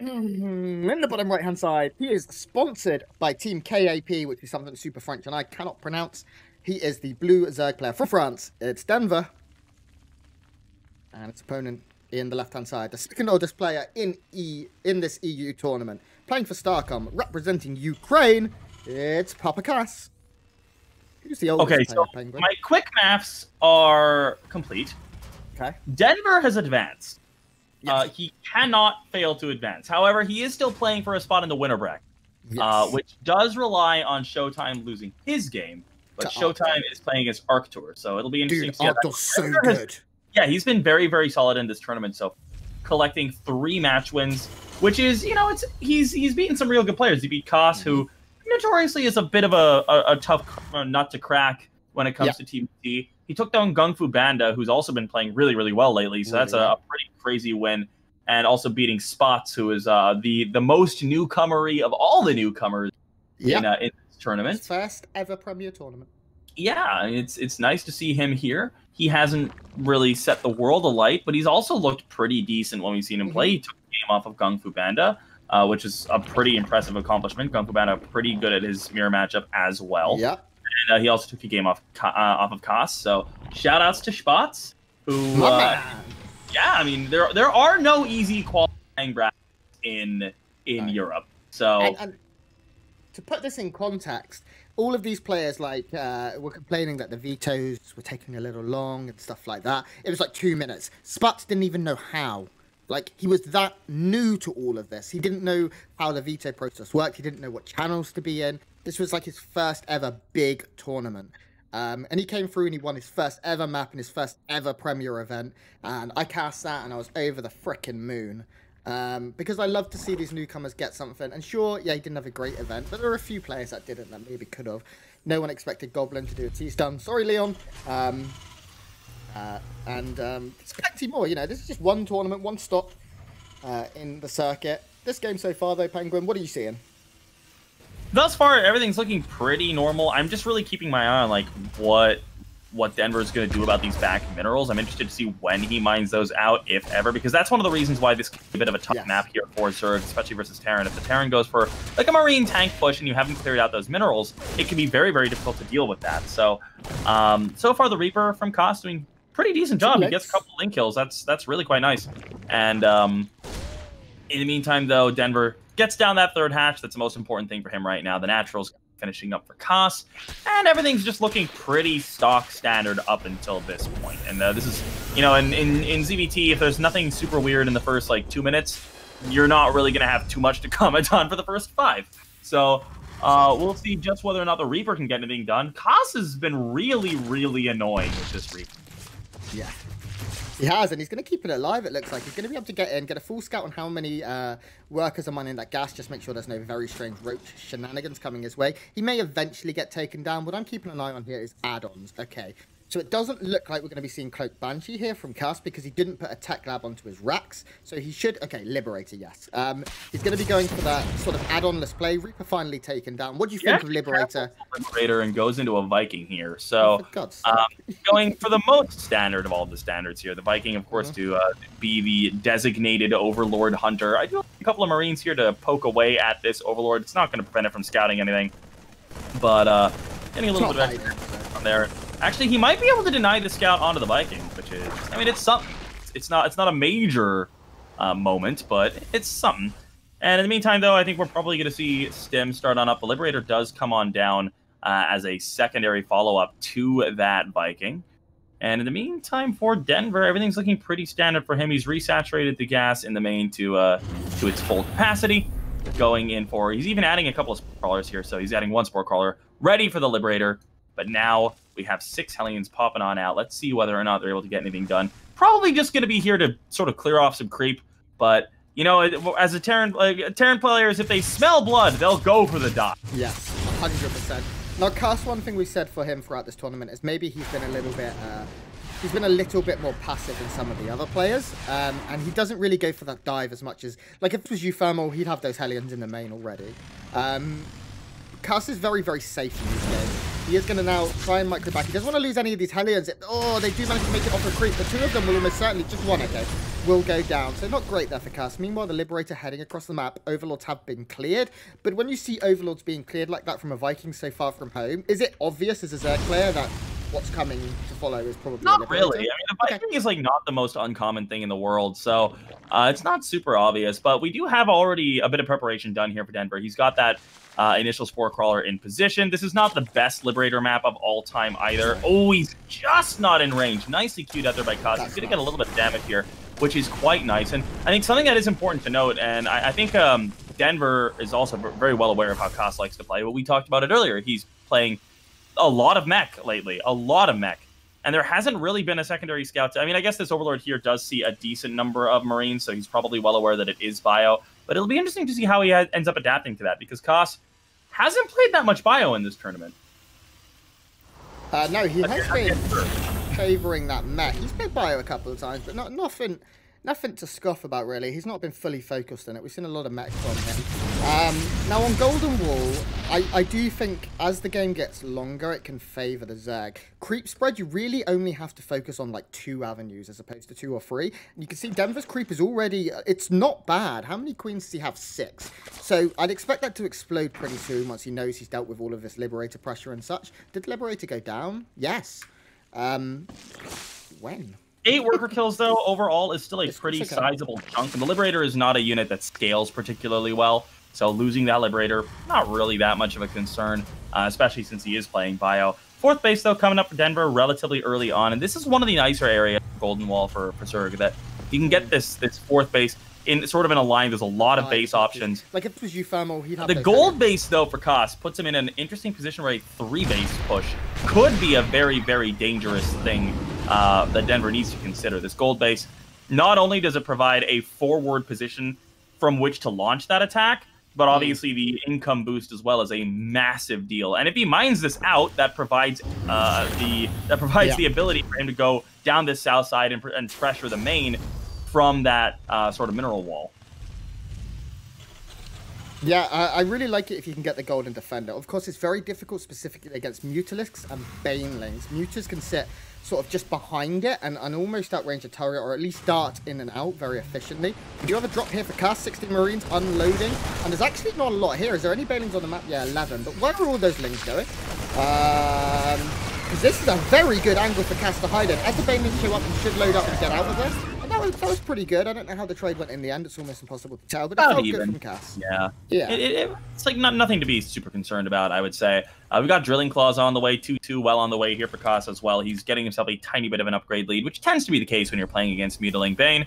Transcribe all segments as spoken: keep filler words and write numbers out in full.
In the bottom right-hand side, he is sponsored by Team K A P, which is something super French and I cannot pronounce. He is the blue Zerg player from France. It's Denver. And its opponent in the left-hand side, the second oldest player in e in this E U tournament, playing for Starcom, representing Ukraine. It's Papa Kas. Who's the oldest okay, player, so Penguin? My quick maths are complete. Okay. Denver has advanced. Yes. Uh, he cannot fail to advance. However, he is still playing for a spot in the winner bracket, yes. uh, which does rely on Showtime losing his game. But to Showtime Arc. Is playing against Arctur, so it'll be interesting. Dude, to see Arctur's how that so Denver good. Has, yeah, he's been very, very solid in this tournament. So, collecting three match wins, which is, you know, it's he's he's beaten some real good players. He beat Cost, mm-hmm. who notoriously is a bit of a, a, a tough nut to crack when it comes yep. to Team T. He took down Gungfubanda, who's also been playing really, really well lately. So really? that's a, a pretty crazy win. And also beating Spots, who is uh, the, the most newcomery of all the newcomers yep. in, uh, in this tournament. His first ever Premier tournament. Yeah, it's it's nice to see him here. He hasn't really set the world alight, but he's also looked pretty decent when we've seen him mm-hmm. play. He took the game off of Gungfubanda. Uh, which is a pretty impressive accomplishment. Gungfubanda pretty good at his mirror matchup as well. Yeah, and uh, he also took a game off uh, off of Kas. So shout outs to Spots, who uh, yeah, I mean there there are no easy qualifying brackets in in right. Europe. So and, and to put this in context, all of these players like uh, were complaining that the vetoes were taking a little long and stuff like that. It was like two minutes. Spots didn't even know how. Like, he was that new to all of this. He didn't know how the veto process worked. He didn't know what channels to be in. This was, like, his first ever big tournament. Um, and he came through and he won his first ever map and his first ever Premier event. And I cast that and I was over the frickin' moon. Um, because I love to see these newcomers get something. And sure, yeah, he didn't have a great event. But there were a few players that didn't that maybe could have. No one expected Goblin to do a T-stun. Sorry, Leon. Um... Uh, and um, it's plenty more, you know, this is just one tournament, one stop uh, in the circuit. This game so far though, Penguin, what are you seeing? Thus far, everything's looking pretty normal. I'm just really keeping my eye on like what what Denver's going to do about these back minerals. I'm interested to see when he mines those out, if ever, because that's one of the reasons why this could be a bit of a tough yes. map here for Zerg, especially versus Terran. If the Terran goes for like a Marine tank push and you haven't cleared out those minerals, it can be very, very difficult to deal with that. So, um, so far the Reaper from Cost doing pretty decent job. He gets a couple link kills. That's that's really quite nice. And um, in the meantime, though, Denver gets down that third hatch. That's the most important thing for him right now. The Natural's finishing up for Kas. And everything's just looking pretty stock standard up until this point. And uh, this is, you know, in, in, in Z V T, if there's nothing super weird in the first, like, two minutes, you're not really going to have too much to comment on for the first five. So uh, we'll see just whether or not the Reaper can get anything done. Kas has been really, really annoying with this Reaper. Yeah, he has, and he's going to keep it alive, it looks like. He's going to be able to get in, get a full scout on how many uh, workers are mining that gas, just make sure there's no very strange roach shenanigans coming his way. He may eventually get taken down. What I'm keeping an eye on here is add-ons. Okay, so it doesn't look like we're going to be seeing Cloak Banshee here from Kas because he didn't put a tech lab onto his racks. So he should, okay, Liberator, yes. Um, he's going to be going for that sort of add-on-less play. Reaper finally taken down. What do you yeah, think of Liberator? Liberator and goes into a Viking here. So oh, for God's sake. Um, going for the most standard of all the standards here. The Viking, of course, mm-hmm. to uh, be the designated Overlord Hunter. I do have a couple of Marines here to poke away at this Overlord. It's not going to prevent it from scouting anything. But uh, getting a little it's bit of extra on there. Actually, he might be able to deny the scout onto the Viking, which is, I mean, it's something. It's not it's not a major uh, moment, but it's something. And in the meantime, though, I think we're probably going to see Stim start on up. The Liberator does come on down uh, as a secondary follow-up to that Viking. And in the meantime, for Denver, everything's looking pretty standard for him. He's resaturated the gas in the main to uh, to its full capacity. Going in for, he's even adding a couple of spore crawlers here, so he's adding one spore crawler ready for the Liberator. But now we have six Hellions popping on out. Let's see whether or not they're able to get anything done. Probably just going to be here to sort of clear off some creep. But, you know, as a Terran, like, Terran players, if they smell blood, they'll go for the dot. Yes, one hundred percent. Now, Kas, one thing we said for him throughout this tournament is maybe he's been a little bit... Uh... He's been a little bit more passive than some of the other players, um, and he doesn't really go for that dive as much as... Like, if it was Uthumol, he'd have those Hellions in the main already. Um, Kas is very, very safe in this game. He is going to now try and micro back. He doesn't want to lose any of these Hellions. It, oh, they do manage to make it off a creep. The two of them will almost certainly just one, okay. will go down. So not great there for Kas. Meanwhile, the Liberator heading across the map. Overlords have been cleared. But when you see Overlords being cleared like that from a Viking so far from home, is it obvious as a Zerg player that what's coming to follow is probably not really? I mean, the Viking okay. is like not the most uncommon thing in the world, so uh, it's not super obvious. But we do have already a bit of preparation done here for Denver. He's got that uh, initial Spore Crawler in position. This is not the best Liberator map of all time either. Oh, he's just not in range. Nicely queued out there by Cos. He's going to get a little bit of damage here, which is quite nice. And I think something that is important to note, and I, I think um, Denver is also very well aware of how Cos likes to play. But we talked about it earlier. He's playing a lot of mech lately, a lot of mech. And there hasn't really been a secondary scout. To, I mean, I guess this Overlord here does see a decent number of Marines, so he's probably well aware that it is bio. But it'll be interesting to see how he ha ends up adapting to that, because Kas hasn't played that much bio in this tournament. Uh, no, he but has been favoring that mech. He's played bio a couple of times, but not nothing nothing to scoff about, really. He's not been fully focused in it. We've seen a lot of mech from him. Um, now on Golden Wall, I, I do think as the game gets longer, it can favour the Zerg. Creep spread, you really only have to focus on like two avenues as opposed to two or three. And you can see Denver's creep is already, it's not bad. How many queens does he have? Six. So I'd expect that to explode pretty soon once he knows he's dealt with all of this Liberator pressure and such. Did Liberator go down? Yes. Um, when? Eight worker kills, though, overall is still a it's pretty second. sizable chunk. And the Liberator is not a unit that scales particularly well. So losing that Liberator, not really that much of a concern, uh, especially since he is playing bio. Fourth base, though, coming up for Denver relatively early on. And this is one of the nicer areas of Golden Wall for, for Zerg, that you can get this this fourth base in sort of in a line. There's a lot of base options. Like if it was Uthumol, he'd have The gold base, though, for Kas puts him in an interesting position where a three base push could be a very, very dangerous thing uh, that Denver needs to consider. This gold base, not only does it provide a forward position from which to launch that attack, but obviously the income boost as well is a massive deal. And if he mines this out, that provides uh, the that provides yeah. the ability for him to go down this south side and, and pressure the main from that uh, sort of mineral wall. Yeah, I, I really like it if you can get the Golden Defender. Of course, it's very difficult specifically against Mutalisks and Banelings. Mutas can sit sort of just behind it and, and almost outrange a turret, or at least dart in and out very efficiently. We do have a drop here for Kas, sixteen Marines unloading. And there's actually not a lot here. Is there any Banelings on the map? Yeah, eleven. But where are all those Lings going? Um, this is a very good angle for Kas to hide in. As the Banelings show up, you should load up and get out of this. That was, that was pretty good. I don't know how the trade went in the end. It's almost impossible to tell, but it felt good from Kas. Yeah. Yeah. It, it, it, it's like not, nothing to be super concerned about, I would say. Uh, we've got Drilling Claws on the way, two two well on the way here for Kas as well. He's getting himself a tiny bit of an upgrade lead, which tends to be the case when you're playing against Mutaling Bane.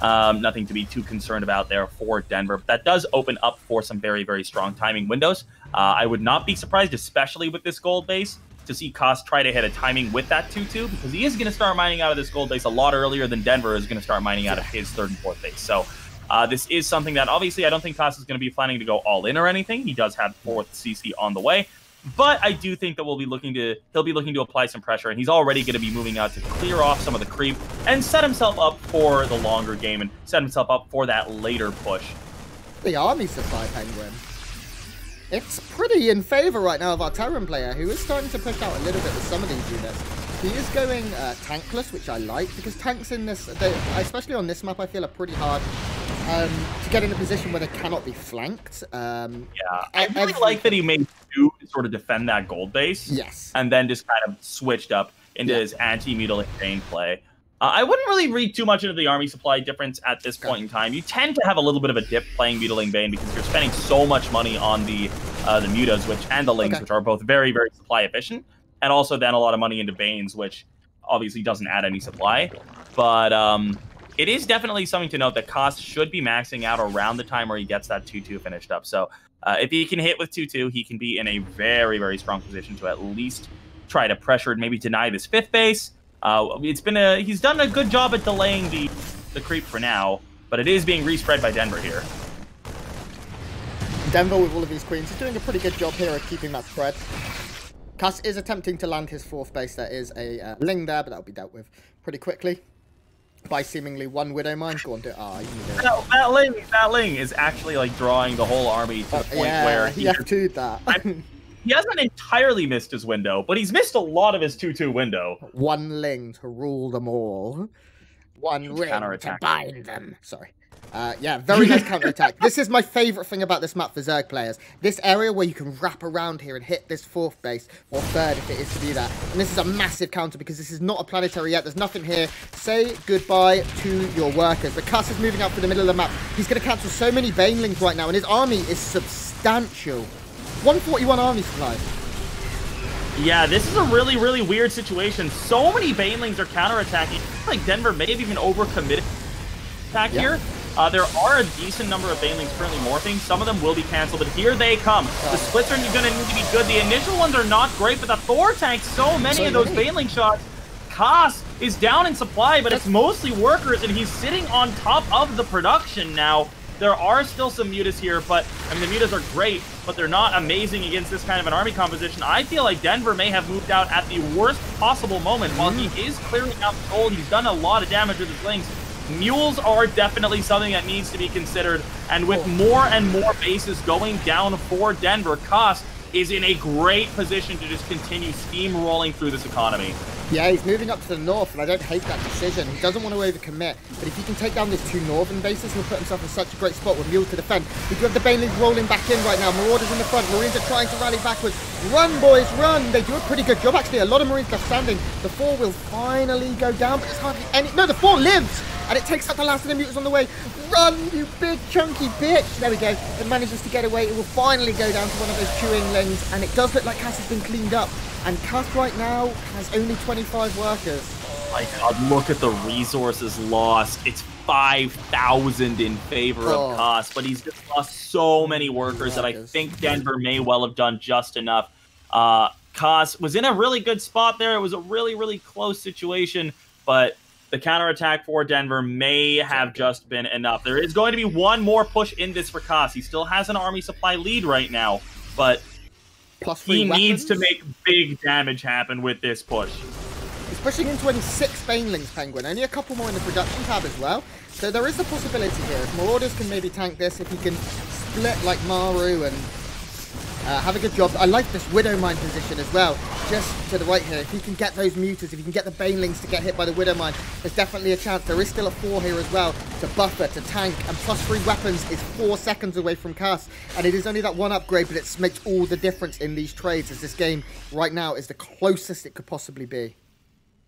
Um, nothing to be too concerned about there for Denver. But that does open up for some very, very strong timing windows. Uh, I would not be surprised, especially with this gold base, to see Kas try to hit a timing with that two two, because he is going to start mining out of this gold base a lot earlier than Denver is going to start mining out of his third and fourth base. So uh, this is something that obviously I don't think Kas is going to be planning to go all in or anything. He does have fourth C C on the way, but I do think that we'll be looking to he'll be looking to apply some pressure, and he's already going to be moving out to clear off some of the creep and set himself up for the longer game and set himself up for that later push. The army supply Penguin. It's pretty in favor right now of our Terran player, who is starting to push out a little bit with some of these units. He is going uh, tankless, which I like, because tanks in this, they, especially on this map, I feel are pretty hard um, to get in a position where they cannot be flanked. Um, yeah, I really like that he made two to sort of defend that gold base. Yes. And then just kind of switched up into yeah. his anti-Mutaling Bane play. Uh, I wouldn't really read too much into the army supply difference at this point in time. You tend to have a little bit of a dip playing Mutaling Bane because you're spending so much money on the uh, the Mutas, which and the Lings, okay. which are both very, very supply efficient, and also then a lot of money into Banes, which obviously doesn't add any supply. But um, it is definitely something to note that Kas should be maxing out around the time where he gets that two two finished up. So uh, if he can hit with two two, he can be in a very, very strong position to at least try to pressure and maybe deny this fifth base. Uh, it's been a he's done a good job at delaying the the creep for now, but it is being respread by Denver here. Denver with all of these queens is doing a pretty good job here of keeping that spread. Kas is attempting to land his fourth base. There is a uh, Ling there, but that'll be dealt with pretty quickly by seemingly one Widow Mine. Go on, do it. Ah, you can do it. That, that Ling, that Ling is actually like drawing the whole army to the point yeah, where he has to that. I'm, He hasn't entirely missed his window, but he's missed a lot of his two two window. One Ling to rule them all. one ring to bind them. Sorry. Uh, yeah, very nice counterattack. This is my favourite thing about this map for Zerg players. This area where you can wrap around here and hit this fourth base, or third if it is to be that. And this is a massive counter because this is not a planetary yet. There's nothing here. Say goodbye to your workers. The Kas is moving up to the middle of the map. He's going to cancel so many Banelings right now, and his army is substantial. one forty-one army supply. Yeah, this is a really, really weird situation. So many Banelings are counterattacking. Like Denver may have even overcommitted attack yeah. here. Uh, there are a decent number of Banelings currently morphing. Some of them will be cancelled, but here they come. The splits are going to need to be good. The initial ones are not great, but the Thor tanks so many so of those many. Baneling shots. Kas is down in supply, but That's... it's mostly workers, and he's sitting on top of the production now. There are still some mutas here, but I mean, the mutas are great, but they're not amazing against this kind of an army composition. I feel like Denver may have moved out at the worst possible moment. Mm. While he is clearing out the gold, he's done a lot of damage with his links. Mules are definitely something that needs to be considered, and with more and more bases going down for Denver, Kas is in a great position to just continue steamrolling through this economy. Yeah, he's moving up to the north, and I don't hate that decision. He doesn't want to overcommit, but if he can take down these two northern bases, he'll put himself in such a great spot with Mule to defend. We do have the Banelings rolling back in right now. Marauders in the front. Marines are trying to rally backwards. Run, boys, run! They do a pretty good job, actually. A lot of Marines left standing. The four will finally go down, but it's hardly any... No, the four lives! And it takes out the last of the mutants on the way. Run, you big chunky bitch! There we go. It manages to get away. It will finally go down to one of those Chewinglings, and it does look like Kas has been cleaned up. And Kas right now has only twenty-five workers. Oh my god, look at the resources lost. It's five thousand in favor oh. of Kas, but he's just lost so many workers that I think Denver may well have done just enough. Uh, Kas was in a really good spot there. It was a really, really close situation, but the counterattack for Denver may have just been enough. There is going to be one more push in this for Kas. He still has an army supply lead right now, but Plus he weapons. needs to make big damage happen with this push. He's pushing in twenty-six Banelings, Penguin. Only a couple more in the production tab as well. So there is a possibility here. If Marauders can maybe tank this, if he can split like Maru and... Uh, have a good job. I like this Widowmine position as well, just to the right here. If you can get those muters, if you can get the Banelings to get hit by the Widowmine, there's definitely a chance. There is still a four here as well to buffer, to tank, and plus three weapons is four seconds away from Kas, and it is only that one upgrade, but it makes all the difference in these trades, as this game right now is the closest it could possibly be.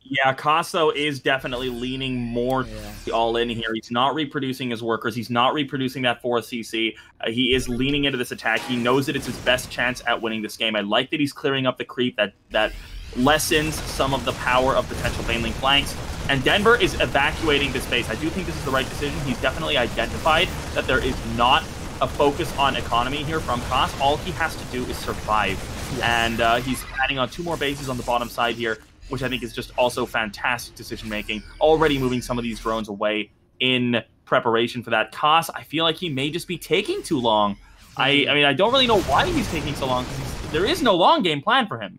Yeah, Kas though is definitely leaning more yeah. all in here. He's not reproducing his workers. He's not reproducing that fourth C C. Uh, he is leaning into this attack. He knows that it's his best chance at winning this game. I like that he's clearing up the creep. That that lessens some of the power of potential Baneling flanks. And Denver is evacuating this base. I do think this is the right decision. He's definitely identified that there is not a focus on economy here from Kas. All he has to do is survive. Yeah. And uh, he's adding on two more bases on the bottom side here, which I think is just also fantastic decision-making. Already moving some of these drones away in preparation for that. Kas, I feel like he may just be taking too long. I, I mean, I don't really know why he's taking so long, because there is no long game plan for him.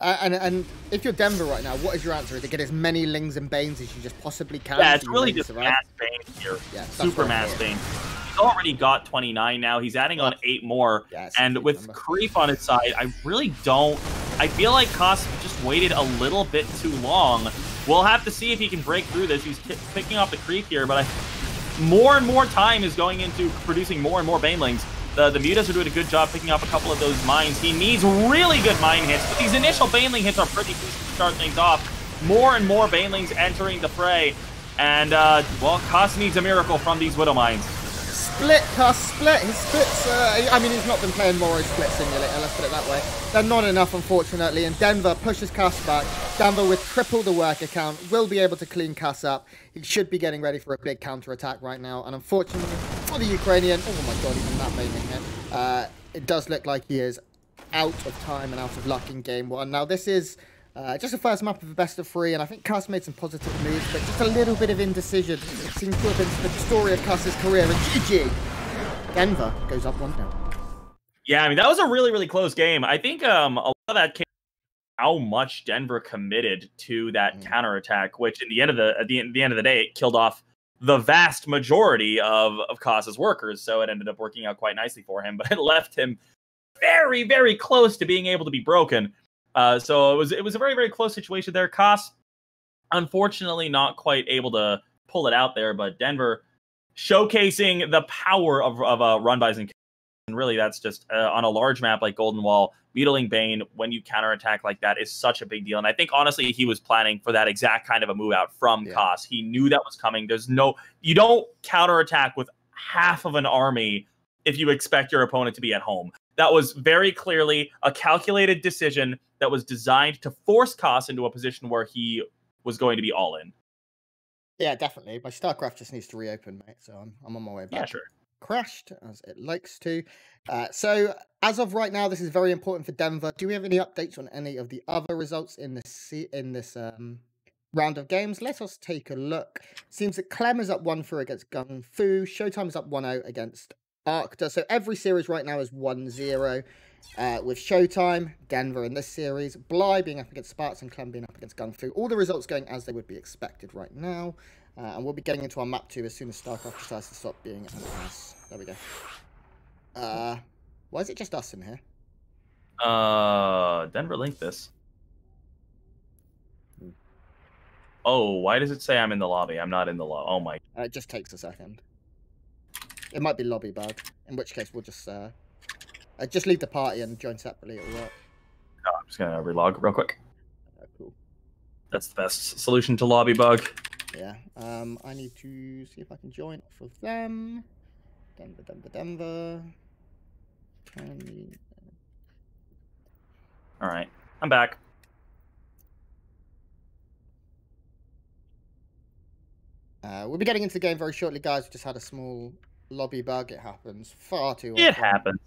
Uh, and, and if you're Denver right now, what is your answer? Is to get as many Lings and Banes as you just possibly can? Yeah, it's really just mass Bane here. Yeah, super mass Bane. He's already got twenty-nine now. He's adding on eight more. Yeah, and with number. creep on its side, I really don't... I feel like Kas just waited a little bit too long. We'll have to see if he can break through this. He's picking off the creep here, but I, more and more time is going into producing more and more Banelings. The, the Mutas are doing a good job picking up a couple of those mines. He needs really good mine hits, but these initial Baneling hits are pretty decent to start things off. More and more Banelings entering the fray, and, uh, well, Kas needs a miracle from these Widow Mines. Split, Kas, split. His splits, uh, I mean, he's not been playing Moro Split Simulator, let's put it that way. They're not enough, unfortunately, and Denver pushes Kas back. Denver, with triple the worker count, will be able to clean Kas up. He should be getting ready for a big counterattack right now, and unfortunately for the Ukrainian, oh my god, even that made me hit. Uh, it does look like he is out of time and out of luck in game one. Now, this is... Uh, just the first map of the best of three, and I think Kas made some positive moves, but just a little bit of indecision seems to have been the story of Kas's career. And G G, Denver goes up one now. Yeah, I mean, that was a really, really close game. I think um, a lot of that came how much Denver committed to that mm. counterattack, which in the end of the at the, at the end of the day, it killed off the vast majority of of Kas's workers. So it ended up working out quite nicely for him, but it left him very, very close to being able to be broken. Uh, so it was it was a very, very close situation there. Kas, unfortunately, not quite able to pull it out there, but Denver showcasing the power of, of a run by Zin. And really, that's just uh, on a large map like Golden Wall, Beetling Bane, when you counterattack like that, is such a big deal. And I think, honestly, he was planning for that exact kind of a move out from yeah. Cost. He knew that was coming. There's no, you don't counterattack with half of an army if you expect your opponent to be at home. That was very clearly a calculated decision that was designed to force Cost into a position where he was going to be all in. Yeah, definitely. My StarCraft just needs to reopen, mate. So I'm, I'm on my way back. Yeah, sure. Crashed as it likes to. Uh, so as of right now, this is very important for Denver. Do we have any updates on any of the other results in this in this um, round of games? Let us take a look. Seems that Clem is up one to nothing against Gungfu. Showtime is up one to nothing against Arcta. So every series right now is one to nothing uh, with Showtime, Denver in this series, Bly being up against Sparks, and Clem being up against Gungfu. All the results going as they would be expected right now. Uh, and we'll be getting into our map two as soon as StarCraft decides to stop being an ass. There we go. Uh, why is it just us in here? Uh, Denver linked this. Hmm. Oh, why does it say I'm in the lobby? I'm not in the lobby. Oh my. Uh, it just takes a second. It might be lobby bug, in which case we'll just uh, uh just leave the party and join separately. It'll work. No, I'm just gonna relog real quick. Uh, cool. That's the best solution to lobby bug. Yeah, um, I need to see if I can join off of them. Denver, Denver, Denver. Can we... All right, I'm back. Uh, we'll be getting into the game very shortly, guys. We just had a small lobby bug. It happens far too often. It happens.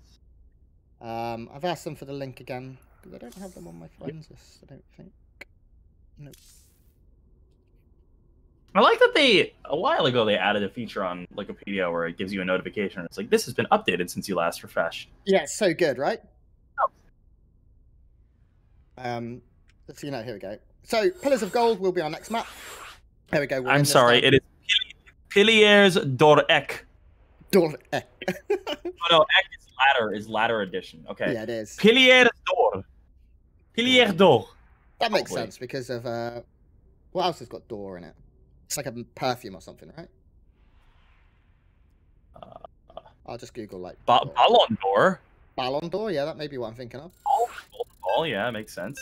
Um, I've asked them for the link again, because I don't have them on my friends list, I don't think. Nope. I like that they, a while ago, they added a feature on Wikipedia where it gives you a notification. It's like, this has been updated since you last refreshed. Yeah, it's so good, right? Oh. Um, let's see, now, here we go. So, Pillars of Gold will be our next map. There we go. I'm sorry, it is Pillier d'Or. D'Or. Oh, no, Ek is ladder, is ladder edition. Okay. Yeah, it is. Pillier d'Or. Pillier d'Or. That makes sense because of, uh, what else has got d'Or in it? It's like a perfume or something, right? Uh, I'll just Google like... Ba Ballon d'Or? Ballon d'Or, yeah, that may be what I'm thinking of. Oh, oh yeah, makes sense.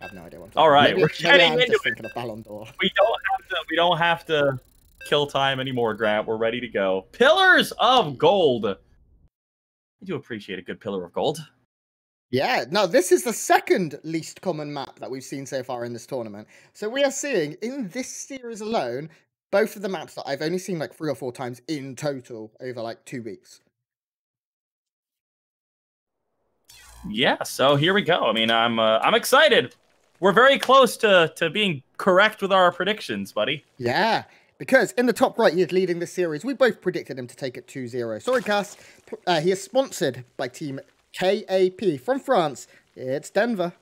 I have no idea what I'm talking All right, about. Maybe, we're getting I'm into just it. Thinking of Ballon d'Or. We don't have to, we don't have to kill time anymore, Grant. We're ready to go. Pillars of Gold. I do appreciate a good Pillar of Gold. Yeah, no, this is the second least common map that we've seen so far in this tournament. So we are seeing, in this series alone, both of the maps that I've only seen like three or four times in total over like two weeks. Yeah, so here we go. I mean, I'm uh, I'm excited. We're very close to, to being correct with our predictions, buddy. Yeah, because in the top right, he is leading this series. We both predicted him to take it two to nothing. Sorry, Kas. Uh, he is sponsored by Team K A P from France. It's Denver.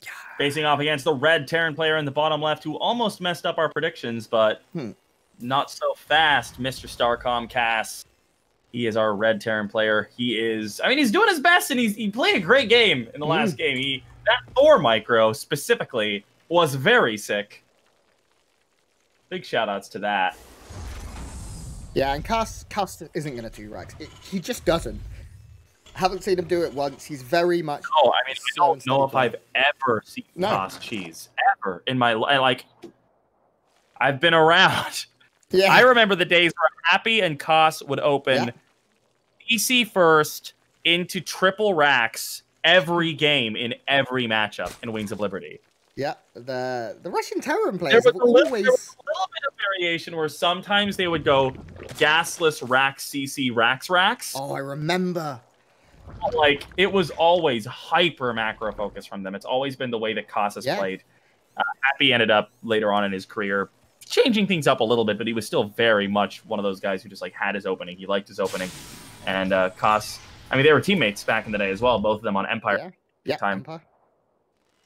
Yeah. Facing off against the red Terran player in the bottom left who almost messed up our predictions, but hmm. not so fast, Mister Starcom Kas. He is our red Terran player. He is, I mean, he's doing his best, and he's, he played a great game in the last mm. game. He, that Thor micro specifically was very sick. Big shout outs to that. Yeah, and Kas, Kas isn't going to do Rex. It, he just doesn't. Haven't seen him do it once. He's very much. Oh, I mean, I don't know if I've ever seen no. Cost cheese ever in my life. Like, I've been around. Yeah. I remember the days where Happy and Cost would open yeah. P C first into triple racks every game in every matchup in Wings of Liberty. Yeah, the the Russian Terran players there was, have always... little, there was a little bit of variation where sometimes they would go gasless racks, C C racks, racks. Oh, I remember. Like, it was always hyper macro focus from them. It's always been the way that Kas has yeah. played. Uh, Happy ended up later on in his career changing things up a little bit, but he was still very much one of those guys who just like had his opening. He liked his opening, and uh, Kas. I mean, they were teammates back in the day as well. Both of them on Empire. Yeah, yeah time. Empire.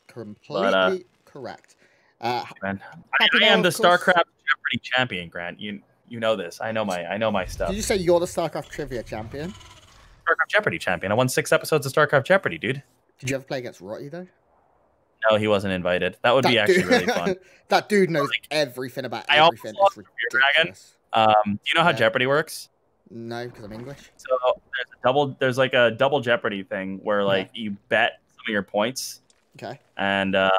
Completely but, uh, correct. Uh, man, I, I am the StarCraft Jeopardy champion, Grant. You you know this. I know my I know my stuff. Did you say you're the StarCraft trivia champion? StarCraft Jeopardy champion. I won six episodes of StarCraft Jeopardy, dude. Did you ever play against Rotty, though? No, he wasn't invited. That would that be actually dude. really fun. That dude knows like, everything about everything. I also love Fear Dragon. Um, do you know how yeah. Jeopardy works? No, because I'm English. So there's a double. There's like a double Jeopardy thing where like yeah. you bet some of your points. Okay. And uh,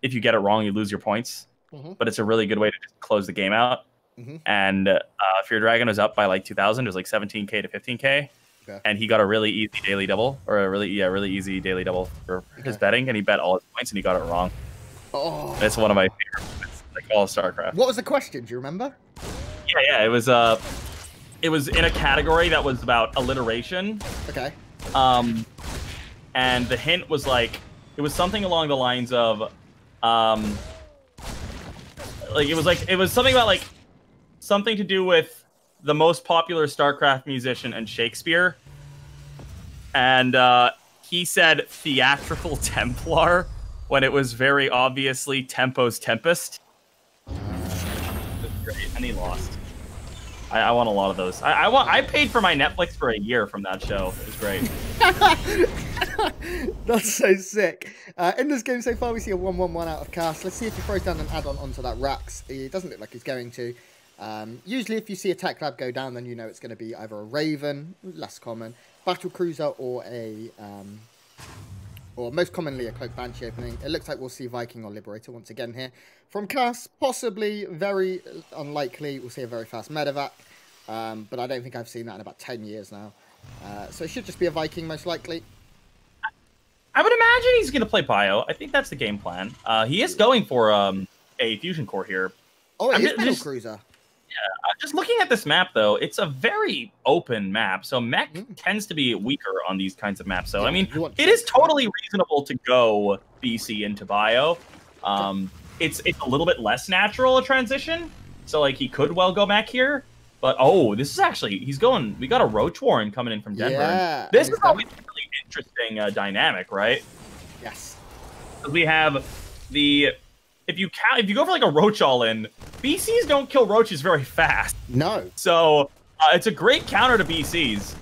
if you get it wrong, you lose your points. Mm-hmm. But it's a really good way to just close the game out. Mm-hmm. And uh, Fear Dragon was up by like two thousand. It was like seventeen K to fifteen K. Okay. And he got a really easy daily double, or a really yeah, really easy daily double for okay. his betting, and he bet all his points, and he got it wrong. Oh, that's one of my favorite moments, like all of StarCraft. What was the question? Do you remember? Yeah, yeah, it was uh, it was in a category that was about alliteration. Okay. Um, and the hint was like it was something along the lines of, um, like it was like it was something about like something to do with the most popular StarCraft musician and Shakespeare. And uh, he said theatrical Templar when it was very obviously Tempo's Tempest. Great. And he lost. I, I want a lot of those. I, I want. I paid for my Netflix for a year from that show. It was great. That's so sick. Uh, in this game so far, we see a one one one out of Kas. Let's see if he throws down an add-on onto that Rax. It doesn't look like he's going to. Um, usually if you see a tech lab go down, then you know it's going to be either a Raven, less common, battle cruiser, or a um, or most commonly a Cloak Banshee opening. It looks like we'll see Viking or Liberator once again here from Kas. Possibly, very unlikely, we'll see a very fast Medevac, um, but I don't think I've seen that in about ten years now. Uh, so it should just be a Viking most likely. I would imagine he's going to play Bio. I think that's the game plan. Uh, he is going for um, a fusion core here. Oh, it is battle cruiser. Yeah, just looking at this map, though, it's a very open map, so mech mm. tends to be weaker on these kinds of maps. So, yeah, I mean, it is totally reasonable to go B C into Bio. Um, it's it's a little bit less natural a transition, so, like, he could well go mech here. But, oh, this is actually, he's going, we got a Roach Warren coming in from Denver. Yeah, this is always a really interesting uh, dynamic, right? Yes. We have the... If you count, if you go for like a roach all in, B Cs don't kill roaches very fast. No. So uh, it's a great counter to B Cs,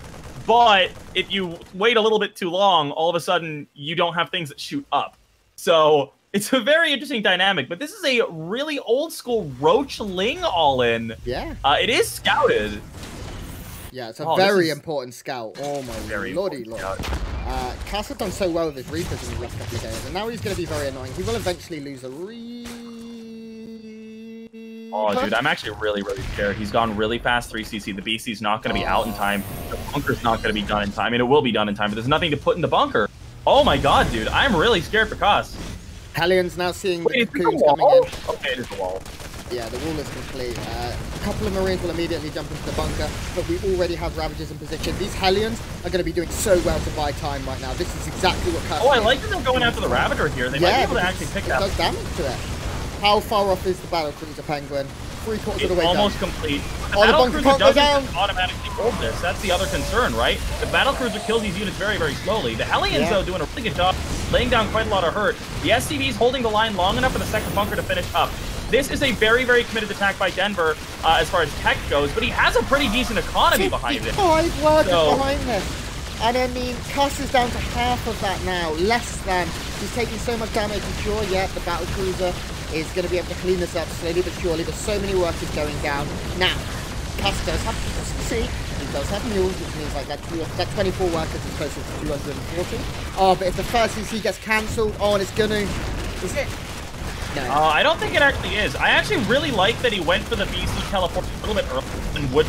but if you wait a little bit too long, all of a sudden you don't have things that shoot up. So it's a very interesting dynamic. But this is a really old school roachling all in. Yeah. Uh, it is scouted. Yeah, it's a oh, very is... important scout. Oh my very lordy lord. Uh, Kas has done so well with his Reapers in the last couple of games, and now he's going to be very annoying. He will eventually lose a Reaper. Oh, dude, I'm actually really, really scared. He's gone really fast three C C. The B C's not going to be oh. out in time. The bunker's not going to be done in time. I mean, it will be done in time, but there's nothing to put in the bunker. Oh my god, dude, I'm really scared for Kas. Hellion's now seeing Wait, the cocoons coming in. Okay, there's a wall. Yeah, the wall is complete. Uh, a couple of Marines will immediately jump into the bunker, but we already have Ravagers in position. These Hellions are going to be doing so well to buy time right now. This is exactly what Kas Oh, I is. like that they're going after the Ravager here. They yeah, might be able to actually pick it that. It does damage to it. How far off is the Battlecruiser Penguin? Three quarters it's of the way almost down. Complete. The oh, Battlecruiser doesn't down. automatically hold this. That's the other concern, right? The Battlecruiser kills these units very, very slowly. The Hellions, yeah. though, doing a really good job, laying down quite a lot of hurt. The S C V's holding the line long enough for the second bunker to finish up. This is a very, very committed attack by Denver uh, as far as tech goes, but he has a pretty decent economy behind it. Five workers so. behind this. And I mean, Kas is down to half of that now, less than. He's taking so much damage, and sure, yeah, the battle cruiser is going to be able to clean this up slowly but surely, but so many workers going down. Now, Kas does have consistency, he does have mules, which means like that, that twenty-four workers is closer to two hundred forty. Oh, but if the first C C gets cancelled, oh, and it's going to... Is it? No. Uh, I don't think it actually is. I actually really like that he went for the B C teleport a little bit earlier than would.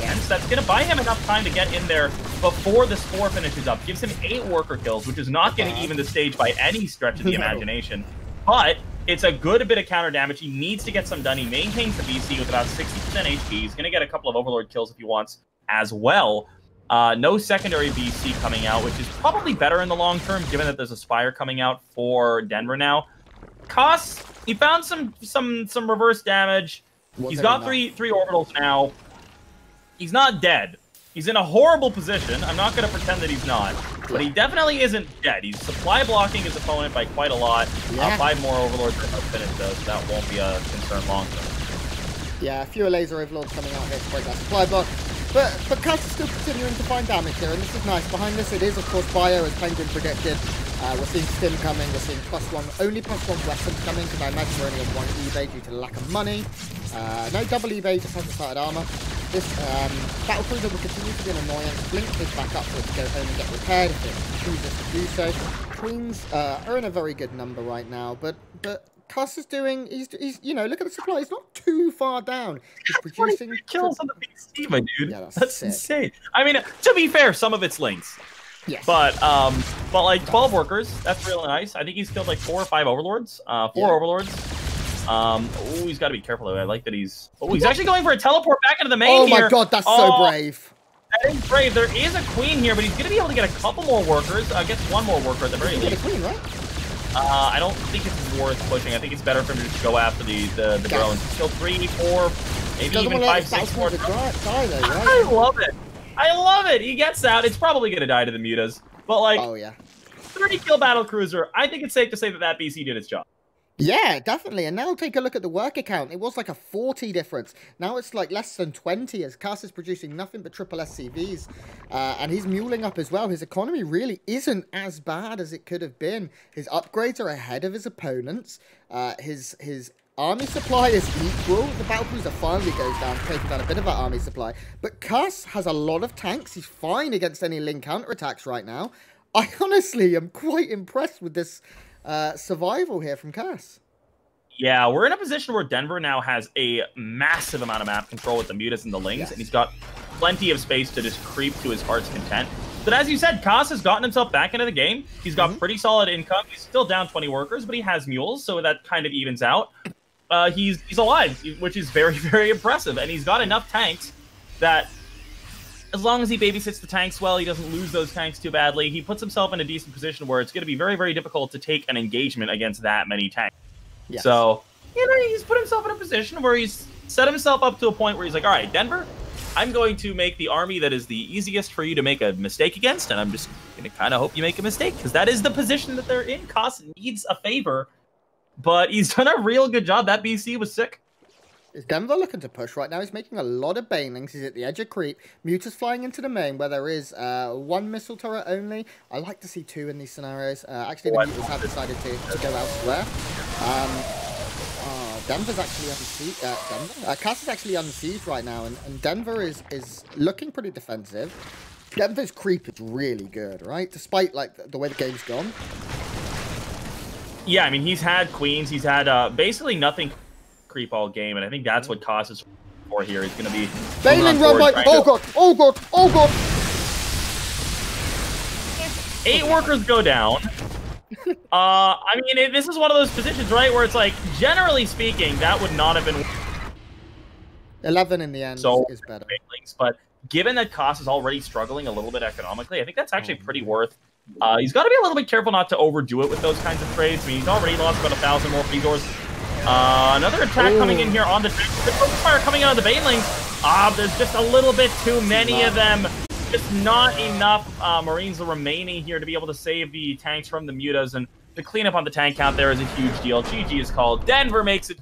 Yes. That's going to buy him enough time to get in there before the Spore finishes up. Gives him eight worker kills, which is not going to even the stage by any stretch of the imagination. But it's a good bit of counter damage. He needs to get some done. He maintains the B C with about sixty percent H P. He's going to get a couple of Overlord kills if he wants as well. Uh, no secondary B C coming out, which is probably better in the long term, given that there's a Spire coming out for Denver now. Kas, he found some some some reverse damage. What's He's got three three orbitals now. He's not dead. He's in a horrible position. I'm not going to pretend that he's not. But he definitely isn't dead. He's supply blocking his opponent by quite a lot. Yeah. Uh, five more Overlords are going to finish, though, so that won't be a concern long term. Yeah, a few laser overlords coming out here to break that supply block. But, but Kas is still continuing to find damage here, and this is nice. Behind this, it is, of course, Bio, as Penguin predicted. Uh, we're seeing Stim coming, we're seeing plus one, only plus one weapon coming, because I imagine we're only on one eBay due to lack of money. Uh, no double eBay, just hasn't started armor. This um, Battlecruiser will continue to be an annoyance. Blink is back up so it can go home and get repaired if it chooses to do so. Queens uh, are in a very good number right now, but but Kas is doing, he's, he's, you know, look at the supply, he's not too far down. He's producing kills on the P C, my dude. Yeah, that's that's insane. I mean, to be fair, some of it's links. Yes. But, um, but like, twelve workers, that's really nice. I think he's killed like four or five overlords. Uh, four yeah. overlords. Um, oh, he's got to be careful, though. I like that he's... Oh, he's actually going for a teleport back into the main oh here. Oh my god, that's oh, so brave. That is brave. There is a queen here, but he's going to be able to get a couple more workers. I uh, guess one more worker at the very least. He's got a queen, right? Uh, I don't think it's worth pushing. I think it's better for him to just go after the, the, the drones. Kill three, four, maybe even five, six more. Die, though, right? I love it. I love it! He gets out. It's probably going to die to the mutas. But, like, oh, yeah. thirty kill battlecruiser, I think it's safe to say that that B C did its job. Yeah, definitely. And now take a look at the worker count. It was like a forty difference. Now it's like less than twenty as Kas is producing nothing but triple S C Vs. Uh, and he's muling up as well. His economy really isn't as bad as it could have been. His upgrades are ahead of his opponents. Uh, his... his Army supply is equal. The battlecruiser finally goes down, taking down a bit of that army supply. But Kas has a lot of tanks. He's fine against any Lin counterattacks right now. I honestly am quite impressed with this uh, survival here from Kas. Yeah, we're in a position where Denver now has a massive amount of map control with the mutas and the Lings, yes. and he's got plenty of space to just creep to his heart's content. But as you said, Kas has gotten himself back into the game. He's got mm-hmm. pretty solid income. He's still down twenty workers, but he has mules, so that kind of evens out. Uh, he's he's alive, which is very, very impressive. And he's got enough tanks that as long as he babysits the tanks well, he doesn't lose those tanks too badly. He puts himself in a decent position where it's going to be very, very difficult to take an engagement against that many tanks. Yes. So, you know, he's put himself in a position where he's set himself up to a point where he's like, all right, Denver, I'm going to make the army that is the easiest for you to make a mistake against. And I'm just going to kind of hope you make a mistake because that is the position that they're in. Kas needs a favor. But he's done a real good job. That B C was sick. Is Denver looking to push right now? He's making a lot of banelings. He's at the edge of creep. Mutas flying into the main where there is uh, one missile turret only. I like to see two in these scenarios. Uh, actually, the oh, Mutas have decided to, to go elsewhere. Um, oh, Denver's actually unseized. Uh, Denver? uh, Kas is actually unseized right now, and, and Denver is, is looking pretty defensive. Denver's creep is really good, right? Despite like the, the way the game's gone. Yeah, I mean, he's had queens. He's had uh, basically nothing creep all game, and I think that's what Kas is for here. He's going to be... Bailing run by... Oh, God. Oh, God. Oh, God. Eight workers go down. uh, I mean, it, this is one of those positions, right, where it's like, generally speaking, that would not have been... eleven in the end so, is better. But given that Kas is already struggling a little bit economically, I think that's actually oh, pretty man. worth... Uh, he's got to be a little bit careful not to overdo it with those kinds of trades. I mean, he's already lost about a thousand more resources. Uh, another attack Ooh. coming in here on the tank. The fire coming out of the banelings. Ah, uh, there's just a little bit too many of them. Just not enough uh, Marines are remaining here to be able to save the tanks from the mutas. And the cleanup on the tank count there is a huge deal. G G is called. Denver makes it